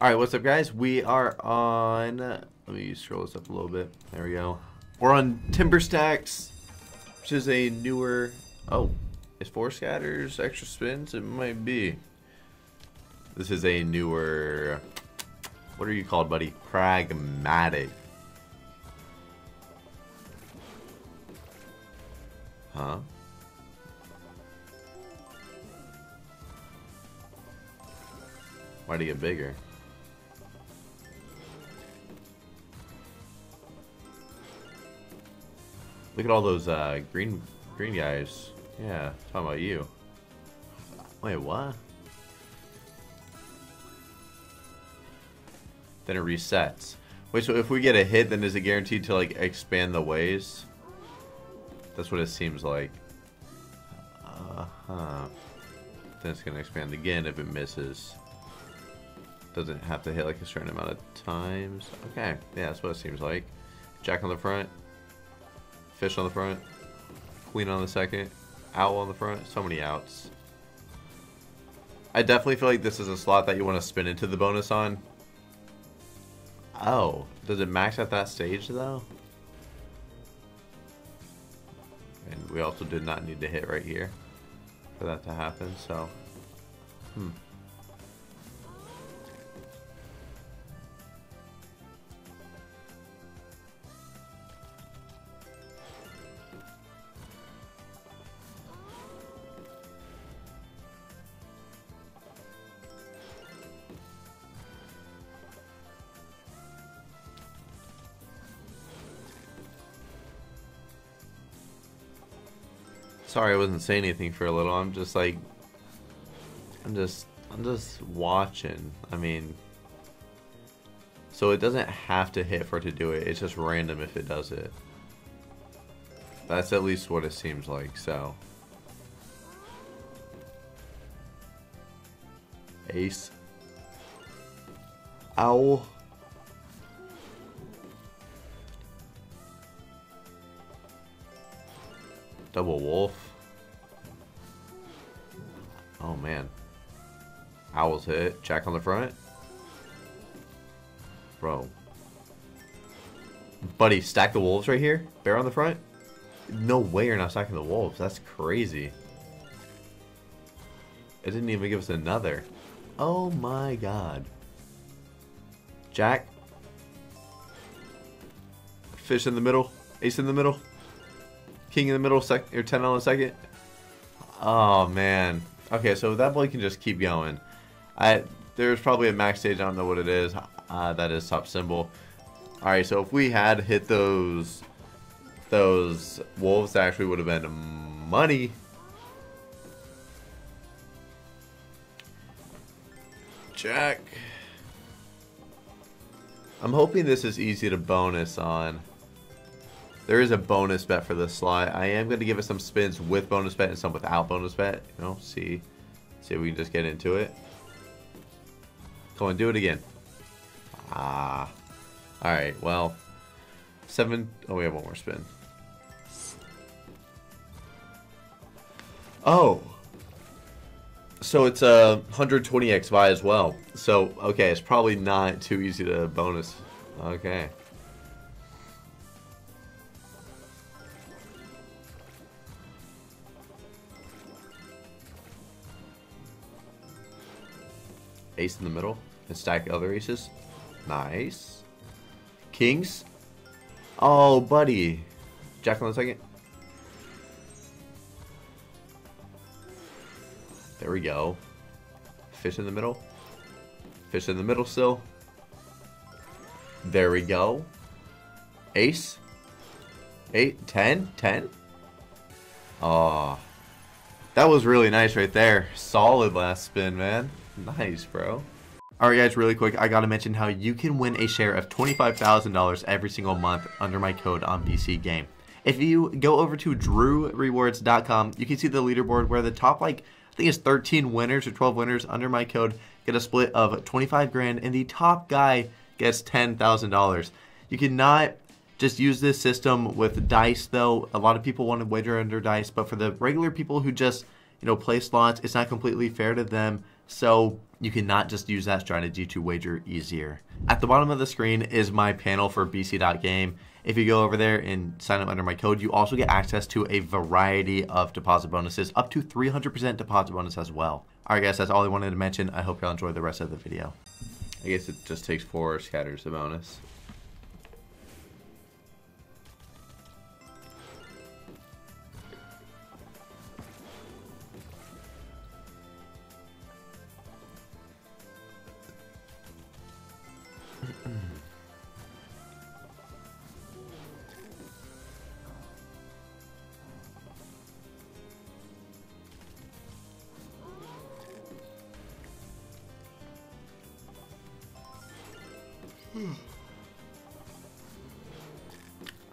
All right, what's up, guys? We are on, let me scroll this up a little bit. There we go. We're on Timber Stacks, which is a newer, oh, is 4 scatters, extra spins? It might be. This is a newer, what are you called, buddy? Pragmatic. Huh? Why'd it get bigger? Look at all those green guys. Yeah, talking about you. Wait, what? Then it resets. Wait, so if we get a hit, then is it guaranteed to like expand the ways? That's what it seems like. Then it's gonna expand again if it misses. Doesn't have to hit like a certain amount of times. Okay, yeah, that's what it seems like. Jack on the front, fish on the front, queen on the second, owl on the front. So many outs. I definitely feel like this is a slot that you want to spin into the bonus on. Oh, does it max at that stage though? And we also did not need to hit right here for that to happen, so sorry I wasn't saying anything for a little. I'm just like, I'm just watching. I mean, so it doesn't have to hit for it to do it. It's just random if it does it. That's at least what it seems like. So ace, owl. Double wolf. Oh man. Owls hit. Jack on the front. Bro. Buddy, stack the wolves right here. Bear on the front. No way you're not stacking the wolves. That's crazy. It didn't even give us another. Oh my god. Jack. Fish in the middle. Ace in the middle. King in the middle, or 10 on the second. Oh man. Okay, so that boy can just keep going. There's probably a max stage. I don't know what it is. That is top symbol. All right, so if we had hit those wolves, that actually would have been money. Jack. I'm hoping this is easy to bonus on. There is a bonus bet for this slot. I am going to give it some spins with bonus bet and some without bonus bet. You know, see if we can just get into it. Come on, do it again. Ah. All right, well. 7. Oh, we have one more spin. Oh. So it's a 120x buy as well. So, okay, it's probably not too easy to bonus. Okay. Ace in the middle and stack other aces. Nice. Kings. Oh, buddy. Jack on the second. There we go. Fish in the middle. Fish in the middle still. There we go. Ace. 8, 10, 10. Oh, that was really nice right there. Solid last spin, man. Nice, bro. All right, guys, really quick, I got to mention how you can win a share of $25,000 every single month under my code on BC Game. If you go over to drewrewards.com, you can see the leaderboard where the top, like, I think it's 13 winners or 12 winners under my code get a split of 25 grand, and the top guy gets $10,000. You cannot just use this system with dice, though. A lot of people want to wager under dice, but for the regular people who just, you know, play slots, it's not completely fair to them. So you cannot just use that strategy to wager easier. At the bottom of the screen is my panel for BC.game. If you go over there and sign up under my code, you also get access to a variety of deposit bonuses, up to 300% deposit bonus as well. All right, guys, that's all I wanted to mention. I hope y'all enjoy the rest of the video. I guess it just takes four scatters the bonus.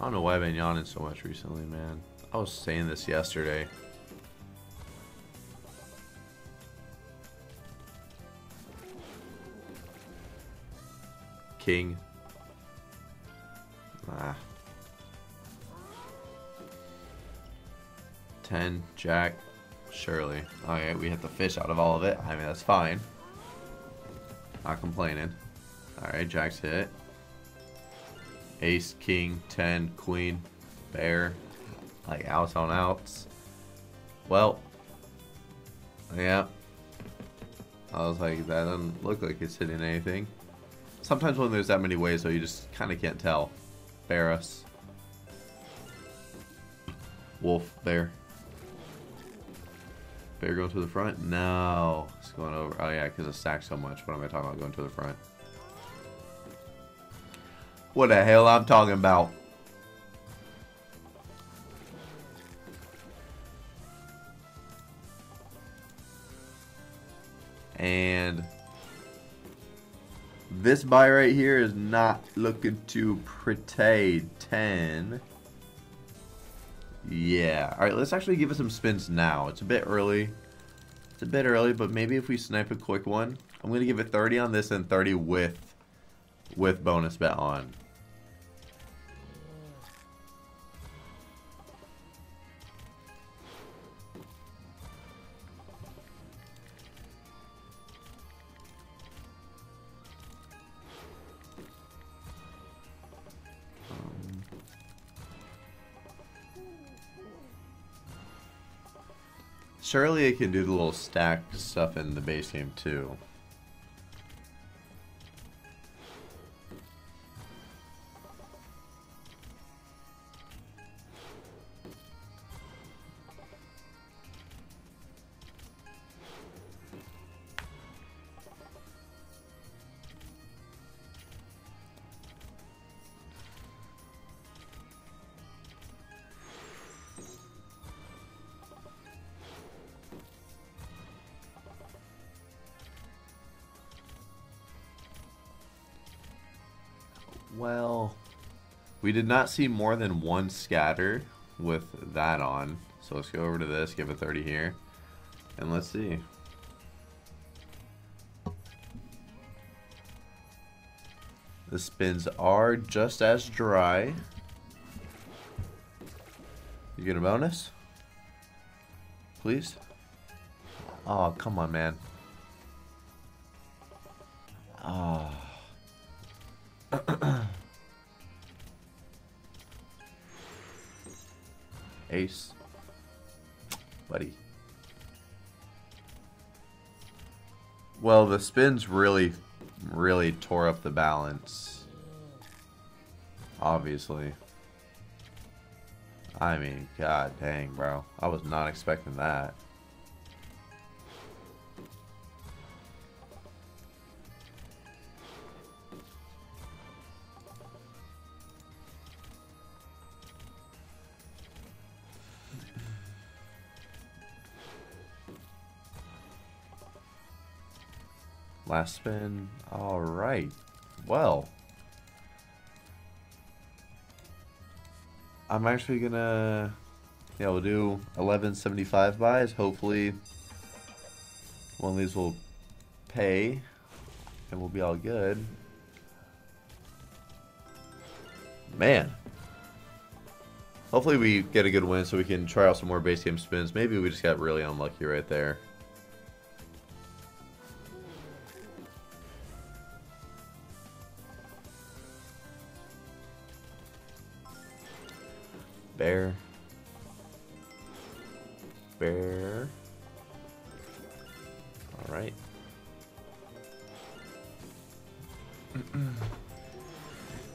I don't know why I've been yawning so much recently, man. I was saying this yesterday. King. Ah. 10, Jack, Shirley. Alright, we hit the fish out of all of it. I mean, that's fine. Not complaining. Alright, Jack's hit. Ace, King, 10, Queen, Bear. Like outs on outs. Well, yeah. I was like, that doesn't look like it's hitting anything. Sometimes when there's that many ways, though, you just kind of can't tell. Bear us. Wolf, bear. Bear going to the front? No. It's going over. Oh, yeah, because it stacks so much. What am I talking about going to the front? What the hell I'm talking about? And this buy right here is not looking too pretty. 10. Yeah. Alright, let's actually give it some spins now. It's a bit early. It's a bit early, but maybe if we snipe a quick one. I'm going to give it 30 on this and 30 with bonus bet on. Surely it can do the little stack stuff in the base game too. Well, we did not see more than one scatter with that on. So let's go over to this, give it 30 here, and let's see. The spins are just as dry. You get a bonus? Please? Oh, come on, man. Oh. Ace, buddy. Well, the spins really tore up the balance. Obviously. I mean, god dang, bro. I was not expecting that. Last spin. All right. Well, I'm actually gonna, yeah, we'll do 1175 buys. Hopefully, one of these will pay, and we'll be all good. Man. Hopefully, we get a good win so we can try out some more base game spins. Maybe we just got really unlucky right there. Bear. Bear. All right.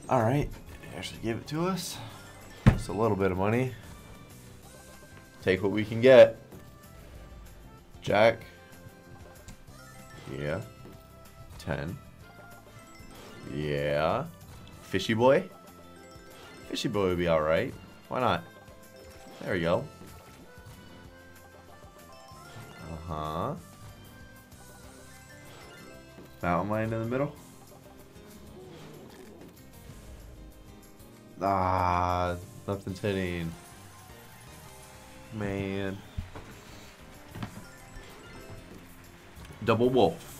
All right. They actually gave it to us. Just a little bit of money. Take what we can get. Jack. Yeah. 10. Yeah. Fishy boy. Fishy boy would be alright. Why not? There we go. Uh-huh. Mountain lion in the middle. Ah, nothing's hitting. Man. Double wolf.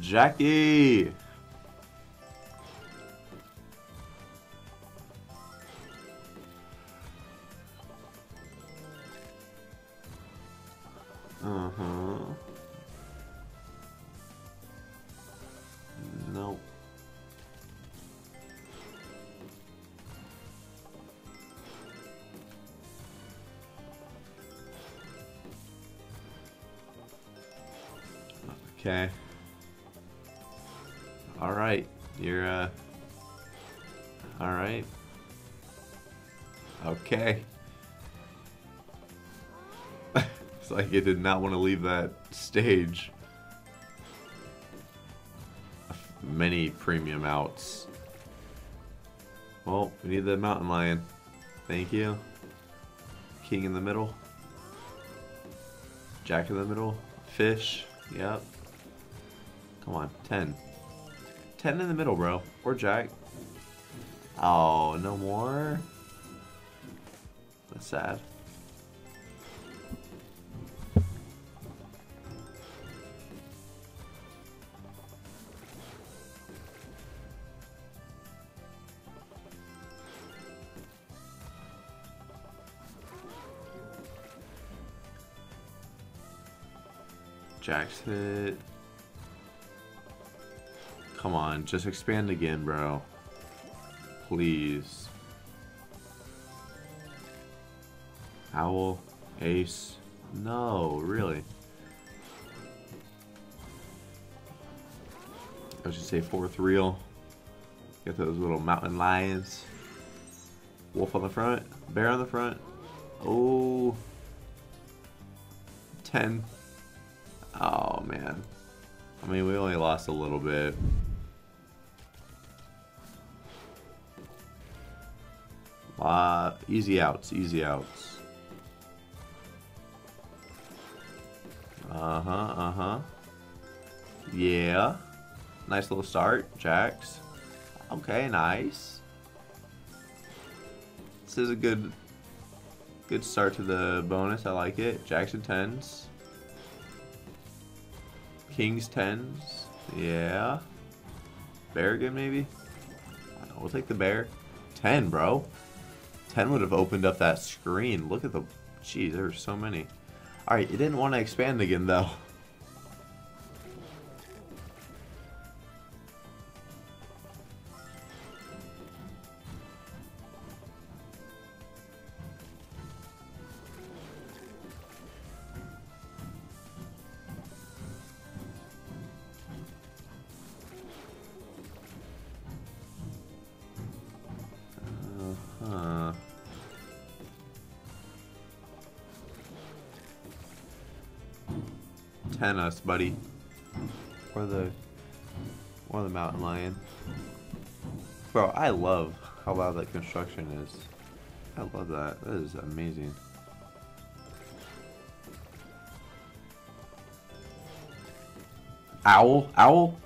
Jackie. Nope. Okay. All right, you're all right. Okay. It's like it did not want to leave that stage. Many premium outs. Well, we need the mountain lion. Thank you. King in the middle. Jack in the middle. Fish. Yep. Come on, 10. 10 in the middle, bro. Or Jack. Oh, no more? That's sad. Jack's hit. Come on, just expand again, bro. Please. Owl, ace. No, really. I should say fourth reel. Get those little mountain lions. Wolf on the front, bear on the front. Oh. 10. Oh, man. I mean, we only lost a little bit. Easy outs, easy outs. Uh-huh, uh-huh. Yeah. Nice little start, Jacks. Okay, nice. This is a good start to the bonus. I like it. Jacks and 10s. Kings, 10s. Yeah. Bear again, maybe? I don't know, we'll take the bear. 10, bro. 10 would have opened up that screen. Look at the... Jeez, there were so many. Alright, it didn't want to expand again, though. Ten us, buddy. Or the mountain lion. Bro, I love how loud that construction is. I love that. That is amazing. Owl, owl.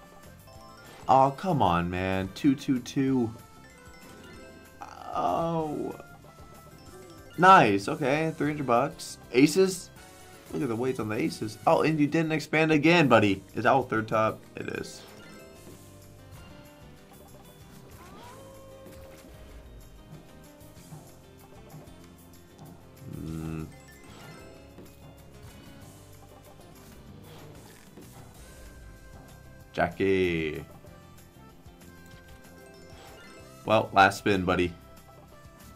Oh, come on, man. 2, 2, 2. Oh. Nice. Okay, $300. Aces. Look at the weights on the aces. Oh, and you didn't expand again, buddy. Is owl third top? It is. Jackie. Well, last spin, buddy.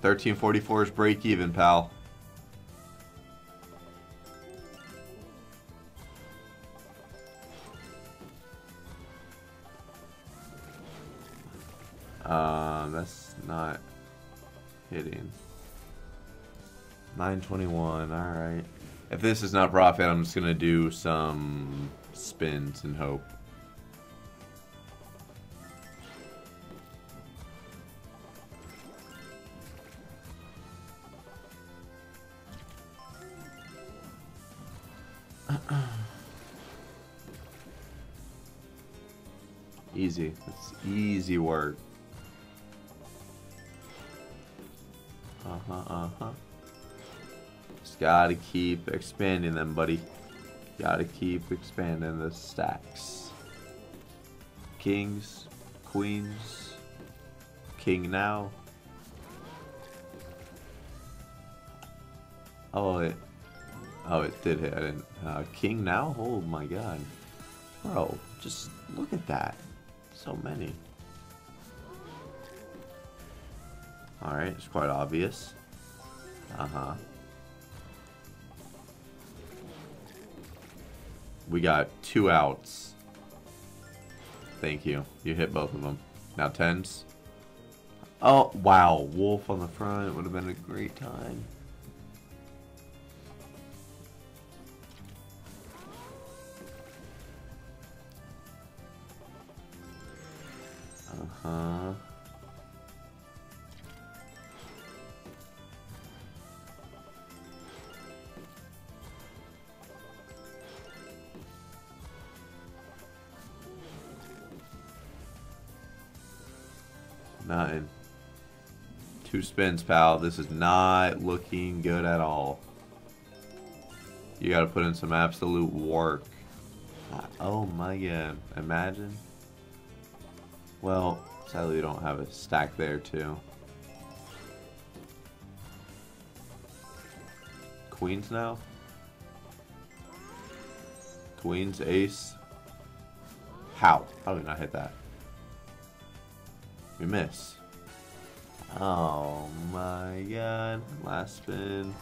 1344 is break even, pal. That's not hitting. 921, alright. If this is not profit, I'm just gonna do some spins and hope. Easy. It's easy work. Just gotta keep expanding them, buddy. Gotta keep expanding the stacks. Kings, queens, king now. Oh, it did hit. I didn't. King now? Oh my god. Bro, just look at that. So many. Alright, it's quite obvious. We got 2 outs. Thank you. You hit both of them. Now 10s. Oh, wow. Wolf on the front. Would have been a great time. Nothing. 2 spins, pal. This is not looking good at all. You gotta put in some absolute work. Oh my god. Imagine. Well, sadly we don't have a stack there too. Queens now? Queens, ace. How? How did we not hit that? We miss. Oh my god. Last spin.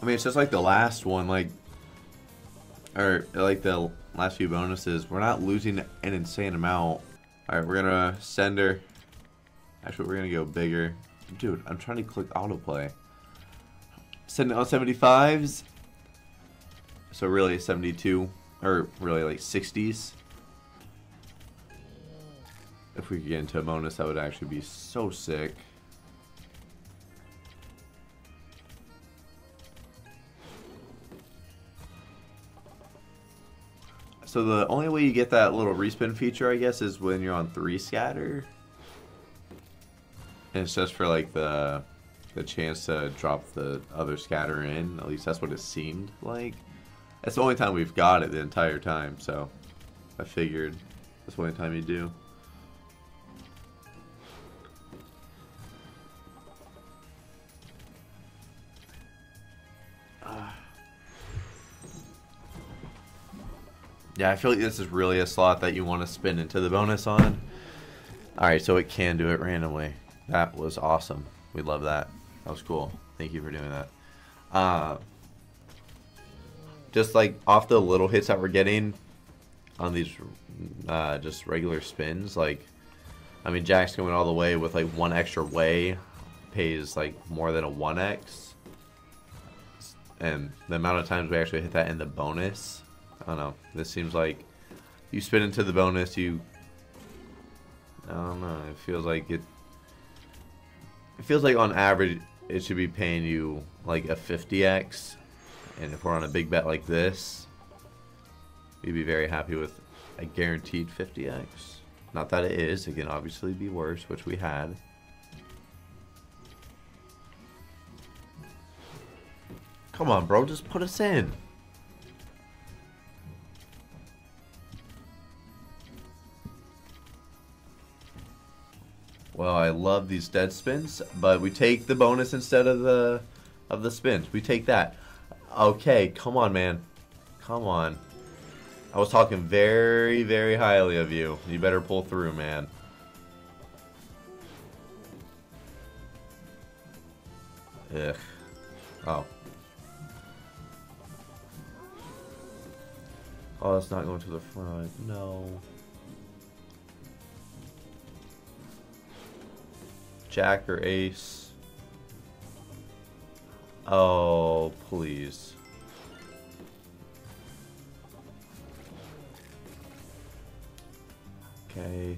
I mean, it's just like the last one, like, or like the last few bonuses. We're not losing an insane amount. Alright, we're gonna send her. Actually, we're gonna go bigger. Dude, I'm trying to click autoplay. Send all 75s. So really 72, or really like 60s. If we could get into a bonus, that would actually be so sick. So the only way you get that little respin feature, I guess, is when you're on 3 scatter. And it's just for like the chance to drop the other scatter in. At least that's what it seemed like. That's the only time we've got it the entire time, so I figured that's the only time you do. Yeah, I feel like this is really a slot that you want to spin into the bonus on. Alright, so it can do it randomly. That was awesome. We love that. That was cool. Thank you for doing that. Just like off the little hits that we're getting on these just regular spins, like, I mean, Jack's going all the way with like 1 extra way, pays like more than a 1x. And the amount of times we actually hit that in the bonus, I don't know. This seems like you spin into the bonus, you, I don't know, it feels like it feels like on average it should be paying you like a 50x. And if we're on a big bet like this, we'd be very happy with a guaranteed 50x. Not that it is. It can obviously be worse, which we had. Come on, bro. Just put us in. Well, I love these dead spins, but we take the bonus instead of the of the spins. We take that. Okay, come on, man. Come on. I was talking very, very highly of you. You better pull through, man. Ugh. Oh. Oh, that's not going to the front. No. Jack or ace. Oh, please. Okay.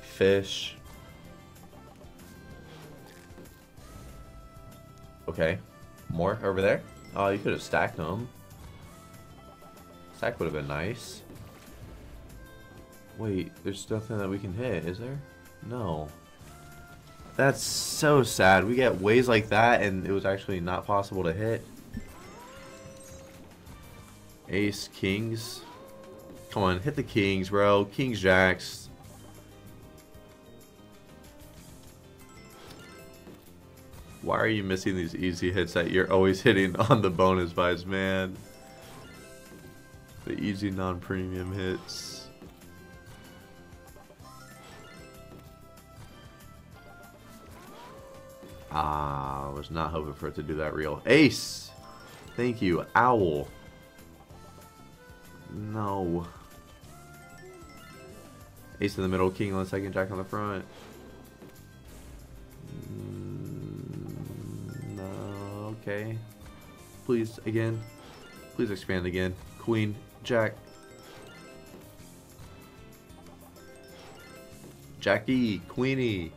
Fish. Okay. More over there? Oh, you could have stacked them. Stack would have been nice. Wait, there's nothing that we can hit, is there? No. That's so sad. We get ways like that and it was actually not possible to hit. Ace, kings. Come on, hit the kings, bro. Kings, jacks. Why are you missing these easy hits that you're always hitting on the bonus buys, man? The easy non-premium hits. Ah, I was not hoping for it to do that real. Ace! Thank you. Owl. No. Ace in the middle, king on the second, jack on the front. No, okay. Please, again. Please expand again. Queen, jack. Jackie, queenie.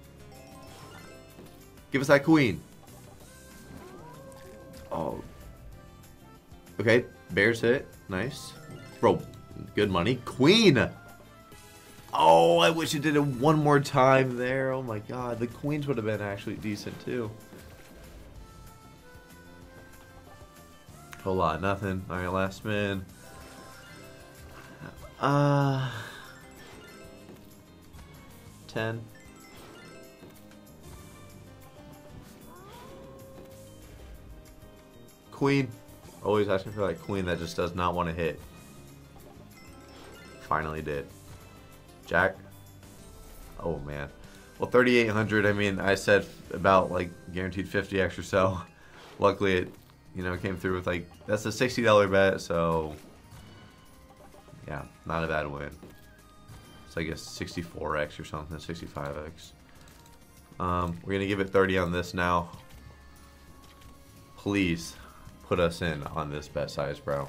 Give us that queen. Oh. Okay, bears hit. Nice. Bro, good money. Queen! Oh, I wish it did it one more time there. Oh my god, the queens would have been actually decent too. Whole lot, nothing. Alright, last spin. Ten. Queen. Always asking for that queen that just does not want to hit. Finally did. Jack. Oh man. Well, 3,800. I mean, I said about like guaranteed 50 extra, so luckily it, you know, came through with like, that's a $60 bet, so yeah, not a bad win. It's like a 64x or something, 65x. We're gonna give it 30 on this now. Please put us in on this bet size, bro.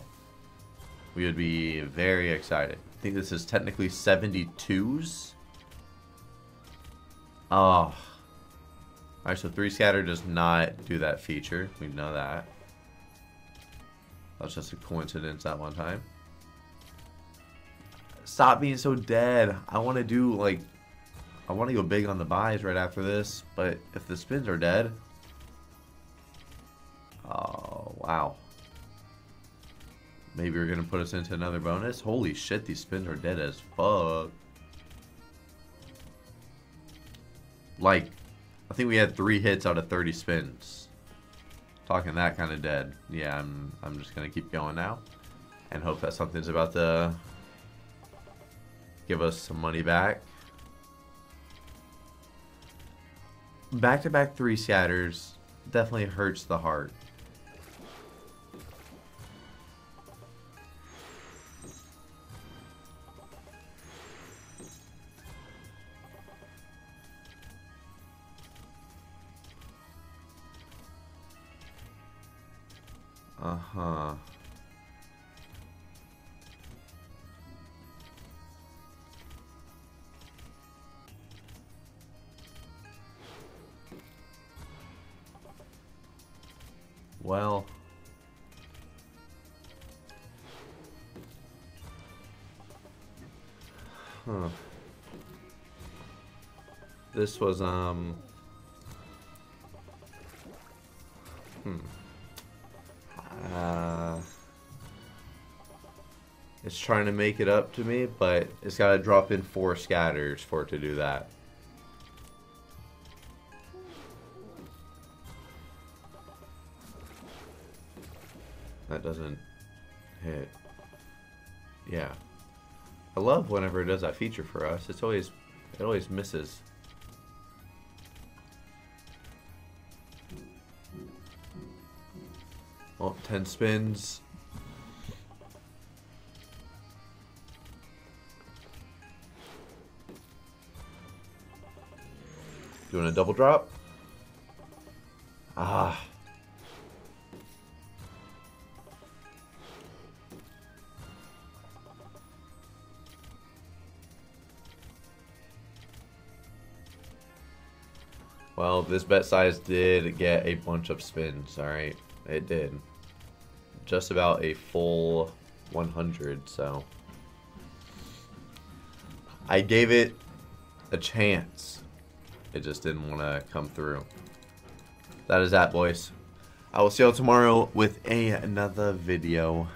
We would be very excited. I think this is technically 72s. Oh. All right, so 3 scatter does not do that feature. We know that. That was just a coincidence that one time. Stop being so dead. I want to do, like, I want to go big on the buys right after this, but if the spins are dead. Oh, wow. Maybe we're gonna put us into another bonus. Holy shit, these spins are dead as fuck. Like, I think we had 3 hits out of 30 spins. Talking that kind of dead. Yeah, I'm just gonna keep going now, and hope that something's about to give us some money back. Back-to-back 3 scatters definitely hurts the heart. Uh-huh. Well. Huh. This was, it's trying to make it up to me, but it's got to drop in 4 scatters for it to do that. That doesn't hit. Yeah. I love whenever it does that feature for us. It's always, it always misses. Oh, 10 spins. Doing a double drop. Ah. Well, this bet size did get a bunch of spins, alright. It did. Just about a full 100, so. I gave it a chance. It just didn't want to come through. That is that, boys. I will see y'all tomorrow with another video.